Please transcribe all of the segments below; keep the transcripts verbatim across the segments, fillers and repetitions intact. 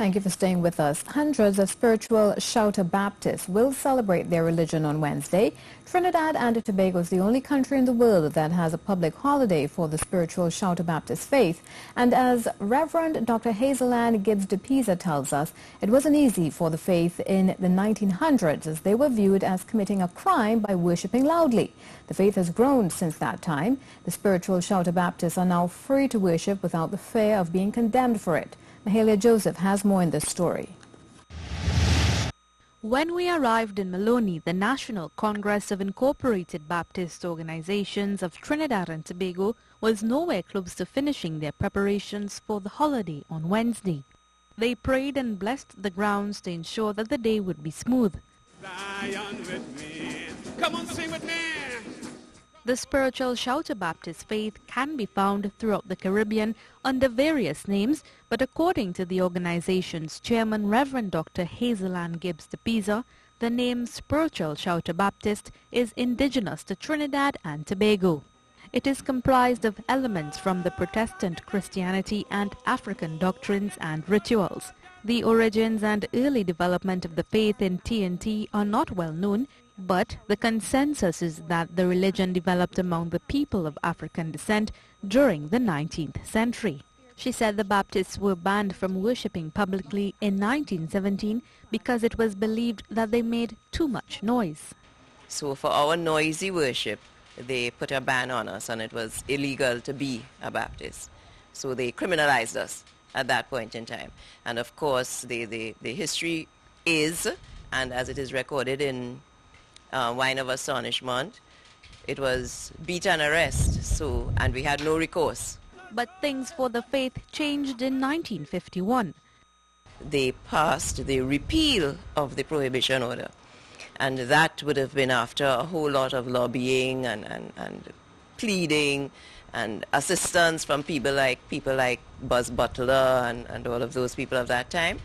Thank you for staying with us. Hundreds of Spiritual Shouter Baptists will celebrate their religion on Wednesday. Trinidad and Tobago is the only country in the world that has a public holiday for the Spiritual Shouter Baptist faith. And as Reverend Doctor Hazel Ann Gibbs-de Peza tells us, it wasn't easy for the faith in the nineteen hundreds, as they were viewed as committing a crime by worshiping loudly. The faith has grown since that time. The Spiritual Shouter Baptists are now free to worship without the fear of being condemned for it. Mahalia Joseph has more in this story. When we arrived in Maloney, the National Congress of Incorporated Baptist Organizations of Trinidad and Tobago was nowhere close to finishing their preparations for the holiday on Wednesday. They prayed and blessed the grounds to ensure that the day would be smooth. Zion with me. Come on, sing with me. The Spiritual Shouter Baptist faith can be found throughout the Caribbean under various names, but according to the organization's chairman, Reverend Doctor Hazel Ann Gibbs-de Peza, the name Spiritual Shouter Baptist is indigenous to Trinidad and Tobago. It is comprised of elements from the Protestant Christianity and African doctrines and rituals. The origins and early development of the faith in T N T are not well known, but the consensus is that the religion developed among the people of African descent during the nineteenth century. She said the Baptists were banned from worshipping publicly in nineteen seventeen because it was believed that they made too much noise. So for our noisy worship, they put a ban on us, and it was illegal to be a Baptist. So they criminalized us at that point in time. And of course, the, the, the history is, and as it is recorded in Uh, Wine of Astonishment, it was beat and arrest, so, and we had no recourse. But things for the faith changed in nineteen fifty-one. They passed the repeal of the Prohibition Order, and that would have been after a whole lot of lobbying and, and, and pleading and assistance from people like, people like Buzz Butler and, and all of those people of that time.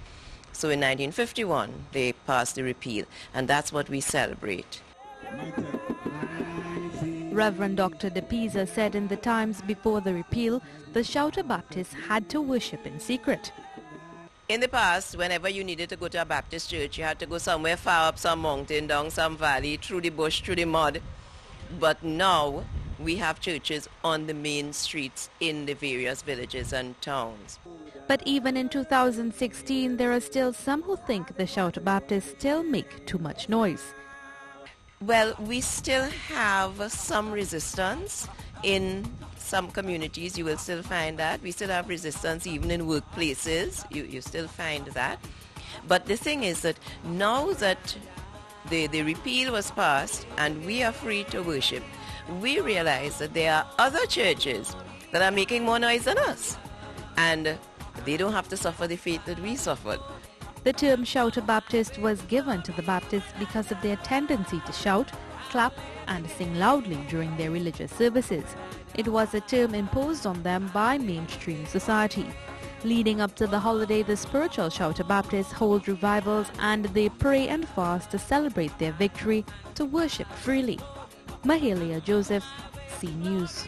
So in nineteen fifty-one, they passed the repeal, and that's what we celebrate. Reverend Doctor de Peza said in the times before the repeal, the Shouter Baptists had to worship in secret. In the past, whenever you needed to go to a Baptist church, you had to go somewhere far up some mountain, down some valley, through the bush, through the mud. But now we have churches on the main streets in the various villages and towns. But even in two thousand sixteen, there are still some who think the Shouter Baptists still make too much noise. Well, we still have some resistance in some communities. You will still find that. We still have resistance even in workplaces. You, you still find that. But the thing is that now that the, the repeal was passed and we are free to worship, we realize that there are other churches that are making more noise than us, and they don't have to suffer the fate that we suffered. The term Shouter Baptist was given to the Baptists because of their tendency to shout, clap and sing loudly during their religious services. It was a term imposed on them by mainstream society. Leading up to the holiday, the Spiritual Shouter Baptists hold revivals, and they pray and fast to celebrate their victory to worship freely. Mahalia Joseph, C News.